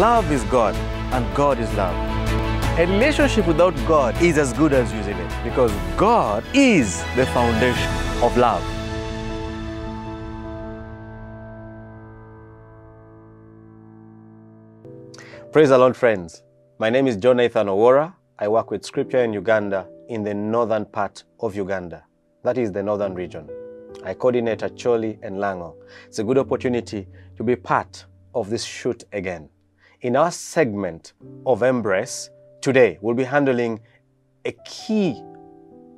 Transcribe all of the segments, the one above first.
Love is God, and God is love. A relationship without God is as good as using it, because God is the foundation of love. Praise the Lord, friends. My name is Jonathan Owora. I work with Scripture in Uganda, in the northern part of Uganda. That is the northern region. I coordinate Acholi and Lango. It's a good opportunity to be part of this shoot again. In our segment of Embrace, today we'll be handling a key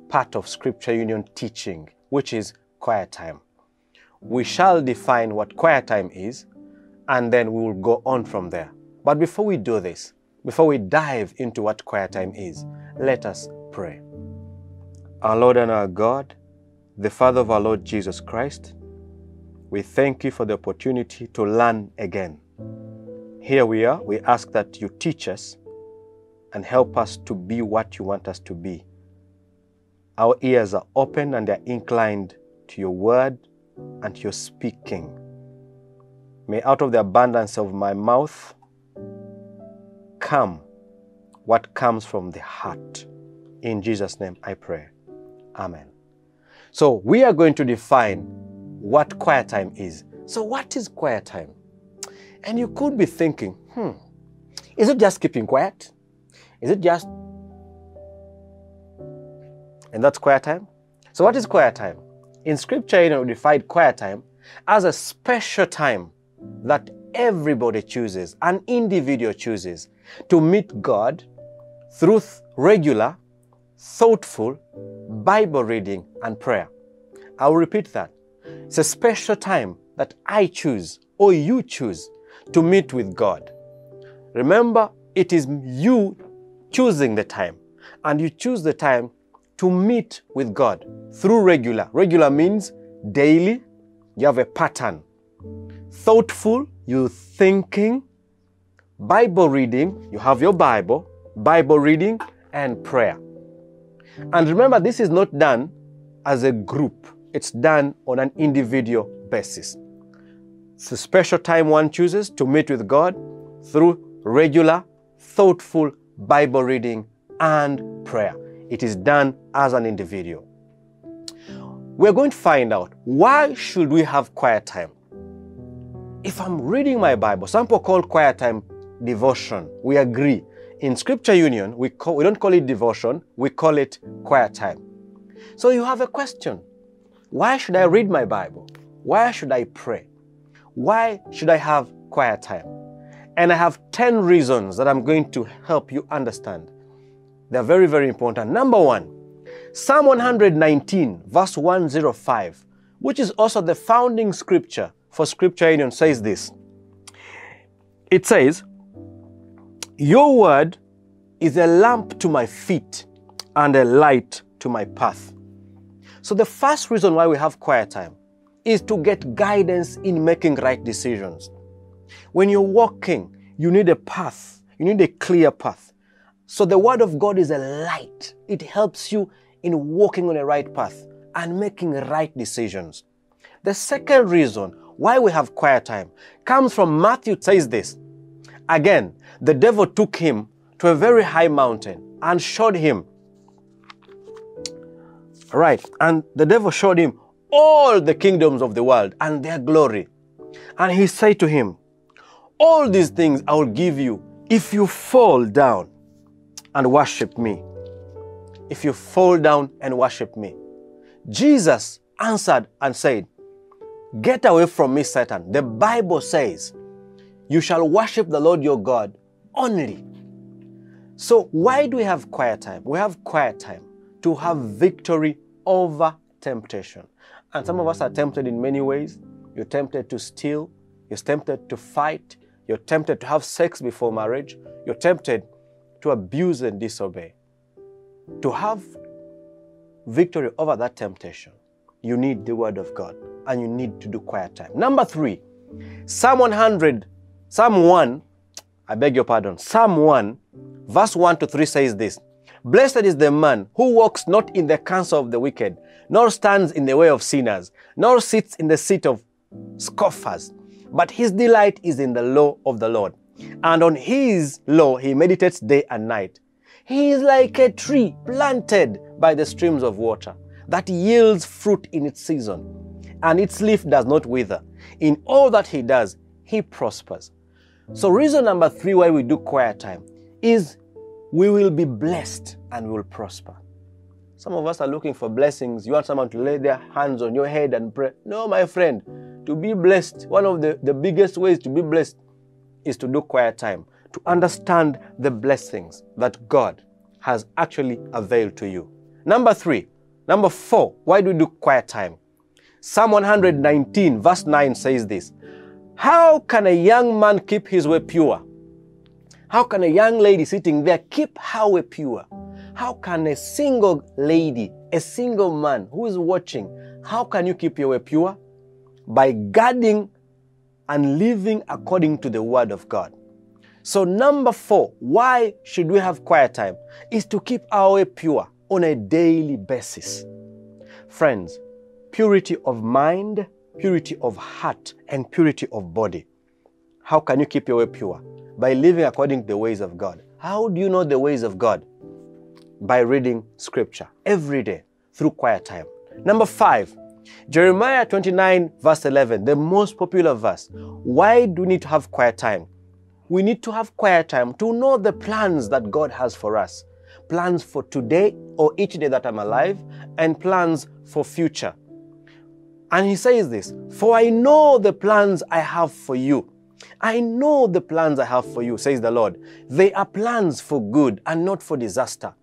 part of Scripture Union teaching, which is quiet time. We shall define what quiet time is, and then we will go on from there. But before we do this, before we dive into what quiet time is, let us pray. Our Lord and our God, the Father of our Lord Jesus Christ, we thank you for the opportunity to learn again. Here we are. We ask that you teach us and help us to be what you want us to be. Our ears are open and they are inclined to your word and your speaking. May out of the abundance of my mouth come what comes from the heart. In Jesus' name I pray. Amen. So we are going to define what quiet time is. So what is quiet time? And you could be thinking, is it just keeping quiet? Is it just... And that's quiet time? So what is quiet time? In Scripture, we define quiet time as a special time that everybody chooses, an individual chooses, to meet God through regular, thoughtful Bible reading and prayer. I will repeat that. It's a special time that I choose or you choose to meet with God. Remember, it is you choosing the time, and you choose the time to meet with God through regular. Regular means daily. You have a pattern. Thoughtful, you're thinking. Bible reading, you have your Bible, Bible reading, and prayer. And remember, this is not done as a group. It's done on an individual basis. It's a special time one chooses to meet with God through regular, thoughtful Bible reading and prayer. It is done as an individual. We're going to find out, why should we have quiet time? If I'm reading my Bible, some people call quiet time devotion. We agree. In Scripture Union, we don't call it devotion, we call it quiet time. So you have a question. Why should I read my Bible? Why should I pray? Why should I have quiet time? And I have 10 reasons that I'm going to help you understand. They're very, very important. Number one, Psalm 119, verse 105, which is also the founding scripture for Scripture Union, says this. It says, "Your word is a lamp to my feet and a light to my path." So the first reason why we have quiet time is to get guidance in making right decisions. When you're walking, you need a path. You need a clear path. So the Word of God is a light. It helps you in walking on the right path and making right decisions. The second reason why we have quiet time comes from Matthew. It says this, "Again, the devil took him to a very high mountain and showed him." Right, and the devil showed him all the kingdoms of the world and their glory. And he said to him, "All these things I will give you if you fall down and worship me." If you fall down and worship me. Jesus answered and said, "Get away from me, Satan. The Bible says, you shall worship the Lord your God only." So why do we have quiet time? We have quiet time to have victory over temptation. And some of us are tempted in many ways. You're tempted to steal. You're tempted to fight. You're tempted to have sex before marriage. You're tempted to abuse and disobey. To have victory over that temptation, you need the Word of God, and you need to do quiet time. Number three, Psalm 1, verse 1 to 3 says this, "Blessed is the man who walks not in the counsel of the wicked, nor stands in the way of sinners, nor sits in the seat of scoffers, but his delight is in the law of the Lord. and on his law he meditates day and night. He is like a tree planted by the streams of water that yields fruit in its season, and its leaf does not wither. In all that he does, he prospers. So reason number three why we do quiet time is we will be blessed and we will prosper. Some of us are looking for blessings. You want someone to lay their hands on your head and pray. No, my friend, to be blessed, one of the biggest ways to be blessed is to do quiet time, to understand the blessings that God has actually availed to you. Number four, why do we do quiet time? Psalm 119 verse 9 says this: how can a young man keep his way pure? How can a young lady sitting there keep her way pure? How can a single lady, a single man who is watching, how can you keep your way pure? By guarding and living according to the word of God. So number 4, why should we have quiet time? Is to keep our way pure on a daily basis. Friends, purity of mind, purity of heart, and purity of body. How can you keep your way pure? By living according to the ways of God. How do you know the ways of God? By reading scripture every day through quiet time. Number 5, Jeremiah 29 verse 11, the most popular verse. Why do we need to have quiet time? We need to have quiet time to know the plans that God has for us. Plans for today or each day that I'm alive, and plans for future. And he says this: for I know the plans I have for you. I know the plans I have for you, says the Lord. They are plans for good and not for disaster.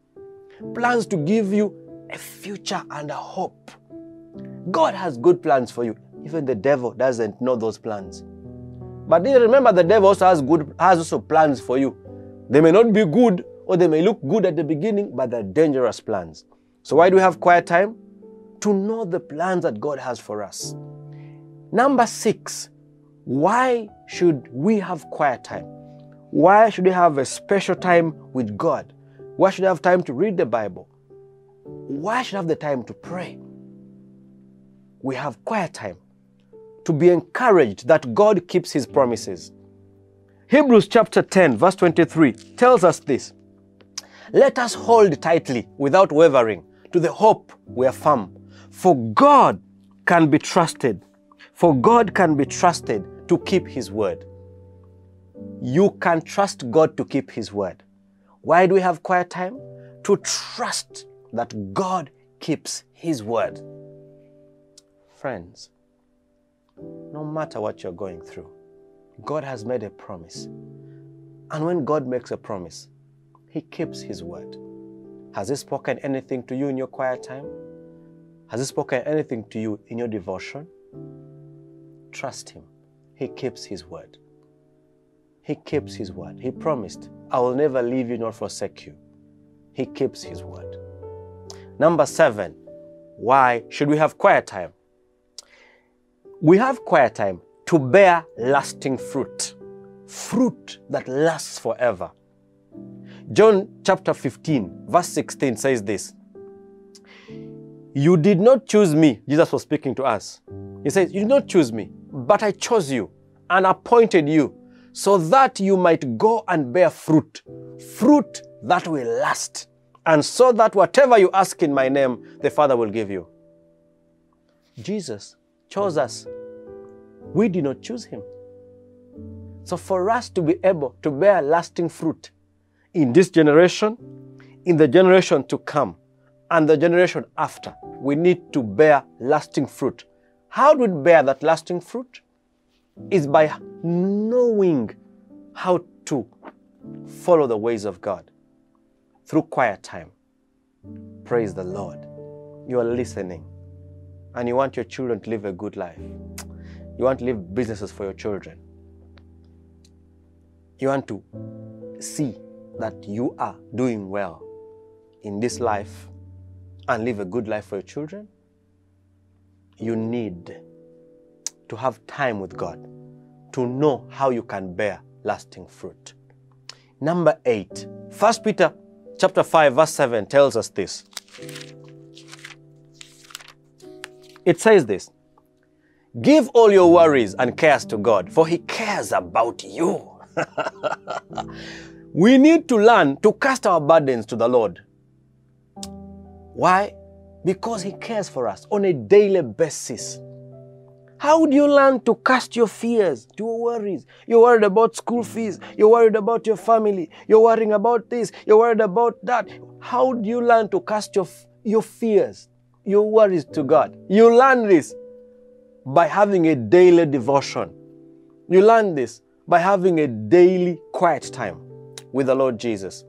Plans to give you a future and a hope. God has good plans for you. Even the devil doesn't know those plans. But remember, the devil also has plans for you. They may not be good, or they may look good at the beginning, but they're dangerous plans. So why do we have quiet time? To know the plans that God has for us. Number 6, why should we have quiet time? Why should we have a special time with God? Why should we have time to read the Bible? Why should we have the time to pray? We have quiet time to be encouraged that God keeps his promises. Hebrews chapter 10 verse 23 tells us this: let us hold tightly without wavering to the hope we affirm, for God can be trusted. For God can be trusted to keep his word. You can trust God to keep his word. Why do we have quiet time? To trust that God keeps his word. Friends, no matter what you're going through, God has made a promise. And when God makes a promise, he keeps his word. Has he spoken anything to you in your quiet time? Has he spoken anything to you in your devotion? Trust him. He keeps his word. He keeps his word. He promised, I will never leave you nor forsake you. He keeps his word. Number 7, why should we have quiet time? We have quiet time to bear lasting fruit, fruit that lasts forever. John chapter 15, verse 16 says this: you did not choose me. Jesus was speaking to us. He says, you did not choose me, but I chose you and appointed you so that you might go and bear fruit, fruit that will last, and so that whatever you ask in my name, the Father will give you. Jesus chose us. We did not choose him. So for us to be able to bear lasting fruit in this generation, in the generation to come, and the generation after, we need to bear lasting fruit. How do we bear that lasting fruit? It's by knowing how to follow the ways of God through quiet time. Praise the Lord. You are listening. And you want your children to live a good life. You want to leave businesses for your children. You want to see that you are doing well in this life and live a good life for your children. You need to have time with God to know how you can bear lasting fruit. Number 8, 1 Peter chapter 5 verse 7 tells us this. It says this: give all your worries and cares to God, for he cares about you. We need to learn to cast our burdens to the Lord. Why? Because He cares for us on a daily basis. How do you learn to cast your fears, your worries? You're worried about school fees. You're worried about your family. You're worrying about this. You're worried about that. How do you learn to cast your fears, your worries to God? You learn this by having a daily devotion. You learn this by having a daily quiet time with the Lord Jesus,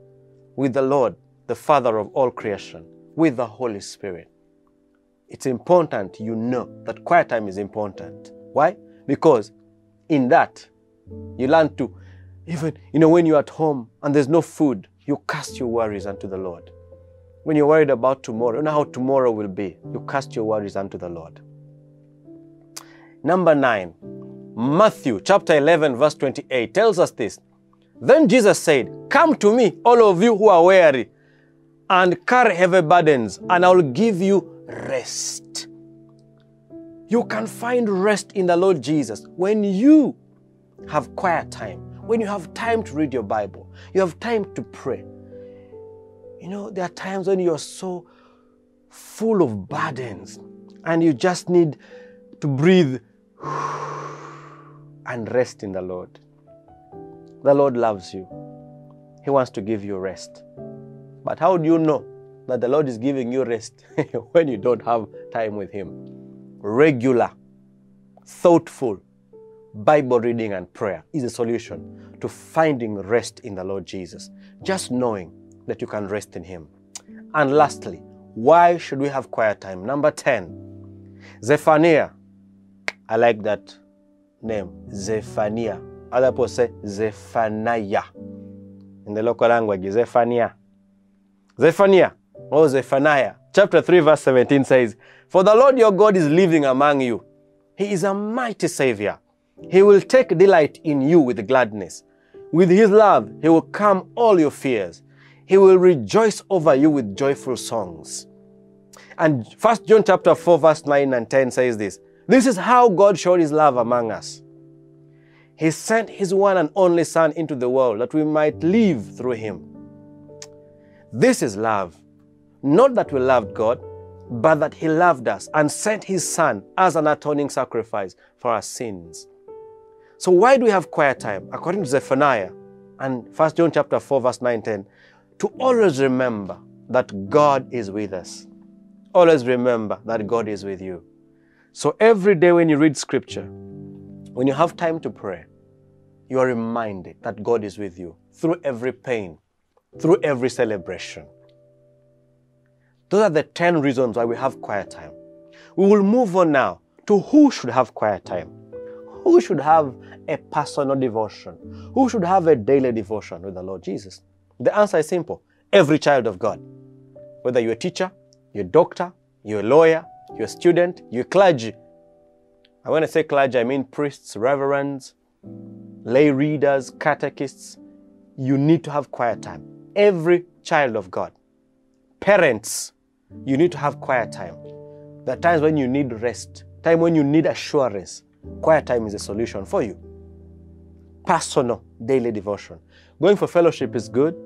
with the Lord, the Father of all creation, with the Holy Spirit. It's important you know that quiet time is important. Why? Because in that, you learn to, even, when you're at home and there's no food, you cast your worries unto the Lord. When you're worried about tomorrow, you know how tomorrow will be, you cast your worries unto the Lord. Number 9, Matthew chapter 11, verse 28 tells us this. Then Jesus said, "Come to me, all of you who are weary, and carry heavy burdens, and I will give you rest." You can find rest in the Lord Jesus when you have quiet time, when you have time to read your Bible, you have time to pray. There are times when you're so full of burdens and you just need to breathe and rest in the Lord. The Lord loves you. He wants to give you rest. But how do you know that the Lord is giving you rest when you don't have time with Him? Regular, thoughtful Bible reading and prayer is a solution to finding rest in the Lord Jesus. Just knowing that you can rest in Him. And lastly, why should we have quiet time? Number 10, Zephaniah. I like that name, Zephaniah. Other people say Zephaniah. In the local language, Zephaniah. Zephaniah. Oh, Zephaniah, chapter 3, verse 17 says, "For the Lord your God is living among you. He is a mighty Savior. He will take delight in you with gladness. With His love, He will calm all your fears. He will rejoice over you with joyful songs." And 1 John chapter 4, verse 9 and 10 says this, "This is how God showed His love among us. He sent His one and only Son into the world that we might live through Him. This is love. Not that we loved God, but that He loved us and sent His Son as an atoning sacrifice for our sins." So why do we have quiet time? According to Zephaniah and 1 John chapter 4, verse 9, 10, to always remember that God is with us. Always remember that God is with you. So every day when you read Scripture, when you have time to pray, you are reminded that God is with you through every pain, through every celebration. Those are the 10 reasons why we have quiet time. We will move on now to who should have quiet time. Who should have a personal devotion? Who should have a daily devotion with the Lord Jesus? The answer is simple. Every child of God. Whether you're a teacher, you're a doctor, you're a lawyer, you're a student, you're a clergy. And when I say clergy, I mean priests, reverends, lay readers, catechists. You need to have quiet time. Every child of God. Parents, you need to have quiet time. There are times when you need rest, time when you need assurance. Quiet time is a solution for you. Personal daily devotion. Going for fellowship is good,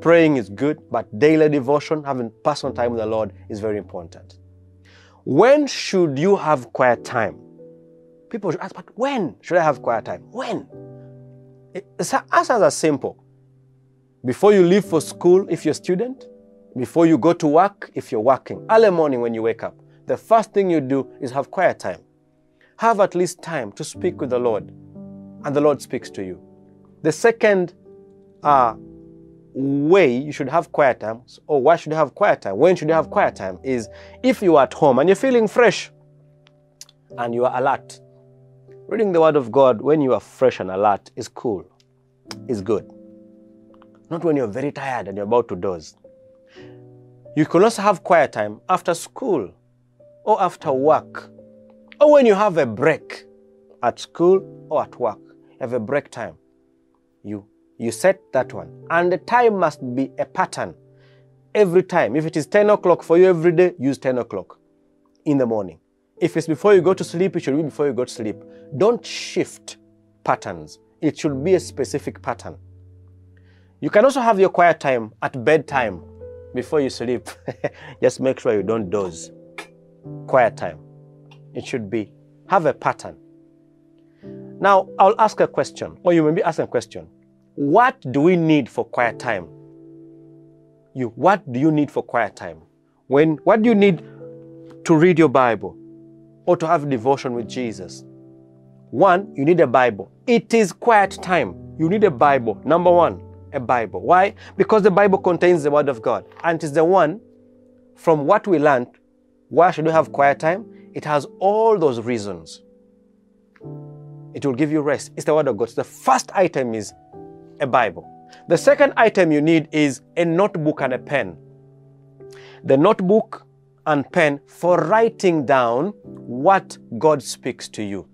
praying is good, but daily devotion, having personal time with the Lord is very important. When should you have quiet time? People should ask, but when should I have quiet time? When? The answers are simple. Before you leave for school, if you're a student, before you go to work, if you're working, early morning when you wake up, the first thing you do is have quiet time. Have at least time to speak with the Lord, and the Lord speaks to you. The second way you should have quiet time, or why should you have quiet time, when should you have quiet time, is if you are at home and you're feeling fresh and you are alert. Reading the Word of God when you are fresh and alert is cool, is good. Not when you're very tired and you're about to doze. You can also have quiet time after school or after work or when you have a break at school or at work. You have a break time. You set that one. And the time must be a pattern. Every time. If it is 10 o'clock for you every day, use 10 o'clock in the morning. If it's before you go to sleep, it should be before you go to sleep. Don't shift patterns. it should be a specific pattern. You can also have your quiet time at bedtime before you sleep. Just make sure you don't doze. Quiet time. It should be, have a pattern. Now, I'll ask a question, or you may be asking a question. What do we need for quiet time? What do you need for quiet time? What do you need to read your Bible or to have devotion with Jesus? One, you need a Bible. It is quiet time. You need a Bible. Number one, a Bible. Why? Because the Bible contains the Word of God. And it is the one, from what we learned, why should we have quiet time? It has all those reasons. It will give you rest. It's the Word of God. So the first item is a Bible. The second item you need is a notebook and a pen. The notebook and pen for writing down what God speaks to you.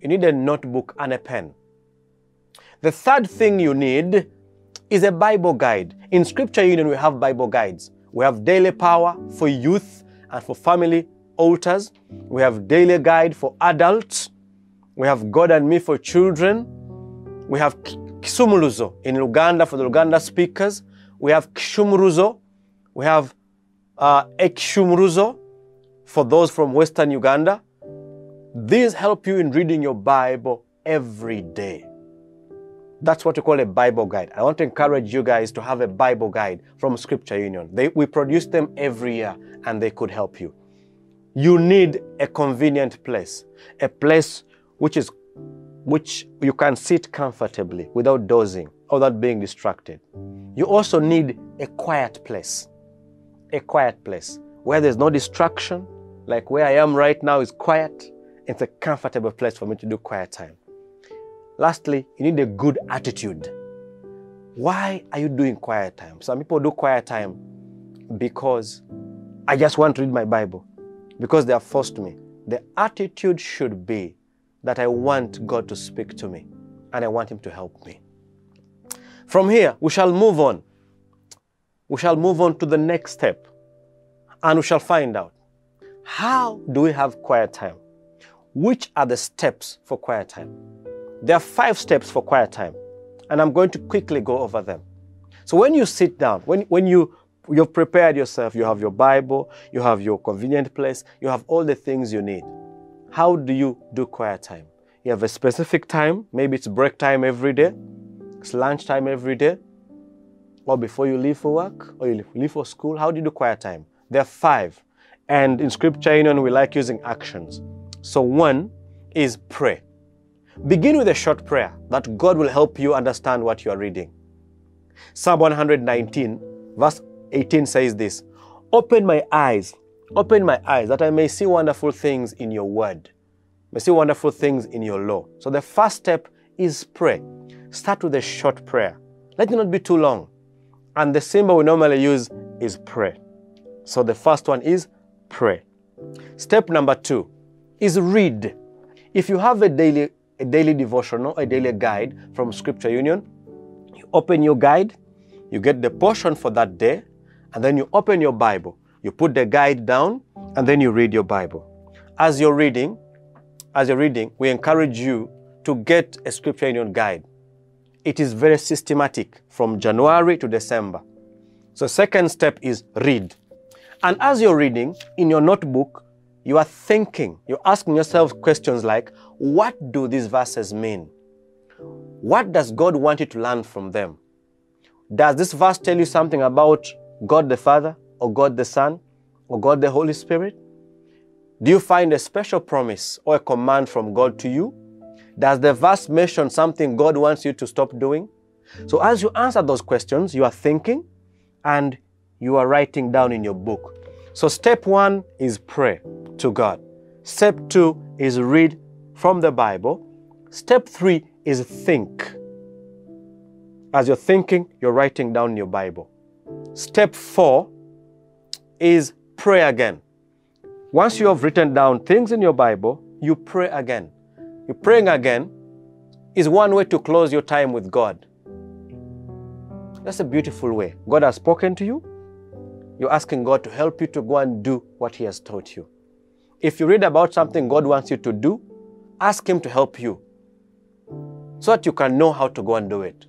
You need a notebook and a pen. The third thing you need is a Bible guide. In Scripture Union, we have Bible guides. We have daily power for youth and for family altars. We have daily guide for adults. We have God and Me for children. We have Kishumruzo in Uganda for the Uganda speakers. We have Kishumruzo. We have Ekshumruzo for those from Western Uganda. These help you in reading your Bible every day. That's what we call a Bible guide. I want to encourage you guys to have a Bible guide from Scripture Union. We produce them every year and they could help you. You need a convenient place, a place which you can sit comfortably without dozing or without being distracted. You also need a quiet place where there's no distraction, like where I am right now is quiet. It's a comfortable place for me to do quiet time. Lastly, you need a good attitude. Why are you doing quiet time? Some people do quiet time because I just want to read my Bible, because they have forced me. The attitude should be that I want God to speak to me and I want Him to help me. From here, we shall move on. We shall move on to the next step and we shall find out, how do we have quiet time? Which are the steps for quiet time? There are 5 steps for quiet time, and I'm going to quickly go over them. So when you sit down, when you've prepared yourself, you have your Bible, you have your convenient place, you have all the things you need. How do you do quiet time? You have a specific time. Maybe it's break time every day, it's lunch time every day, or before you leave for work, or you leave for school. How do you do quiet time? There are 5, and in Scripture Union, we like using actions. So 1 is pray. Begin with a short prayer that God will help you understand what you are reading. Psalm 119 verse 18 says this, open my eyes that I may see wonderful things in your word, may see wonderful things in your law. So the first step is pray. Start with a short prayer. Let it not be too long. And the symbol we normally use is pray. So the first one is pray. Step number 2 is read. If you have a daily devotional, a daily guide from Scripture Union. You open your guide, you get the portion for that day, and then you open your Bible. You put the guide down, and then you read your Bible. As you're reading, we encourage you to get a Scripture Union guide. It is very systematic from January to December. So second step is read. And as you're reading, in your notebook, you are thinking, you're asking yourself questions like, what do these verses mean? What does God want you to learn from them? Does this verse tell you something about God the Father, or God the Son, or God the Holy Spirit? Do you find a special promise or a command from God to you? Does the verse mention something God wants you to stop doing? So as you answer those questions, you are thinking and you are writing down in your book. So step 1 is pray to God. Step 2 is read from the Bible. Step 3 is think. As you're thinking, you're writing down your Bible. Step 4 is pray again. Once you have written down things in your Bible, you pray again. You're praying again is one way to close your time with God. That's a beautiful way. God has spoken to you. You're asking God to help you to go and do what He has taught you. If you read about something God wants you to do, ask Him to help you. so that you can know how to go and do it.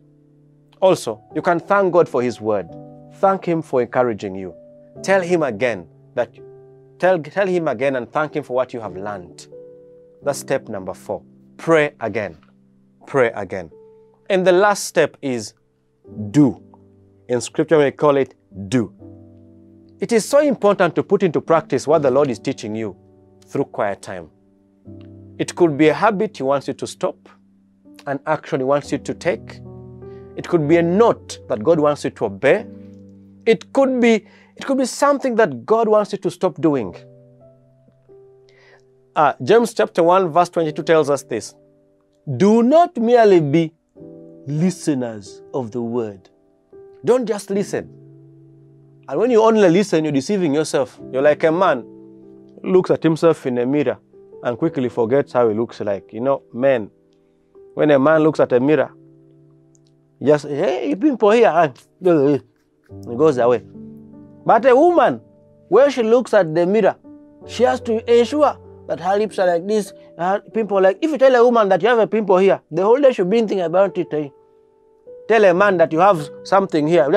Also, you can thank God for His word. Thank Him for encouraging you. Tell Him again and thank Him for what you have learned. That's step number 4. Pray again. Pray again. And the last step is do. In Scripture we call it do. It is so important to put into practice what the Lord is teaching you through quiet time. It could be a habit He wants you to stop, an action He wants you to take. It could be a note that God wants you to obey. It could be something that God wants you to stop doing. James chapter 1 verse 22 tells us this. Do not merely be listeners of the word. Don't just listen. And when you only listen, you're deceiving yourself. You're like a man who looks at himself in a mirror and quickly forgets how he looks like. You know, men, when a man looks at a mirror, just, hey, pimple here, and it goes away. But a woman, when she looks at the mirror, she has to ensure that her lips are like this, her pimple like... If you tell a woman that you have a pimple here, the whole day she'll be thinking about it. Tell a man that you have something here.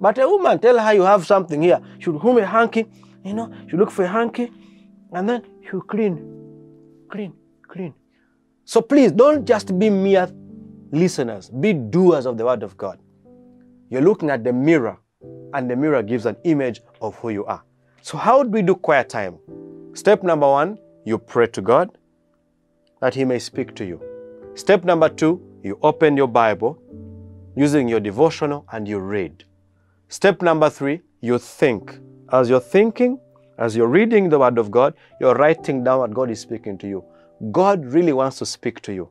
But a woman, tell her you have something here. She'll comb a hanky, you know, she'll look for a hanky, and then she'll clean. So please, don't just be mere listeners. Be doers of the word of God. You're looking at the mirror, and the mirror gives an image of who you are. So how do we do quiet time? Step number 1, you pray to God that He may speak to you. Step number 2, you open your Bible using your devotional and you read. Step number 3, you think. As you're thinking, as you're reading the Word of God, you're writing down what God is speaking to you. God really wants to speak to you.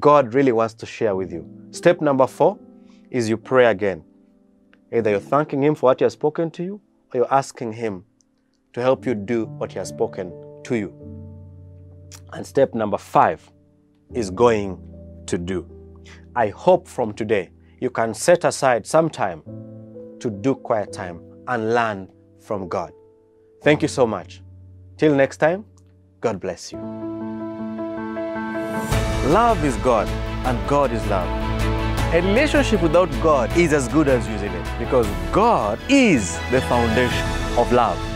God really wants to share with you. Step number 4 is you pray again. Either you're thanking Him for what He has spoken to you, or you're asking Him to help you do what He has spoken to you. And step number 5 is going to do. I hope from today you can set aside some time to do quiet time and learn from God. Thank you so much. Till next time, God bless you. Love is God, and God is love. A relationship without God is as good as losing it, because God is the foundation of love.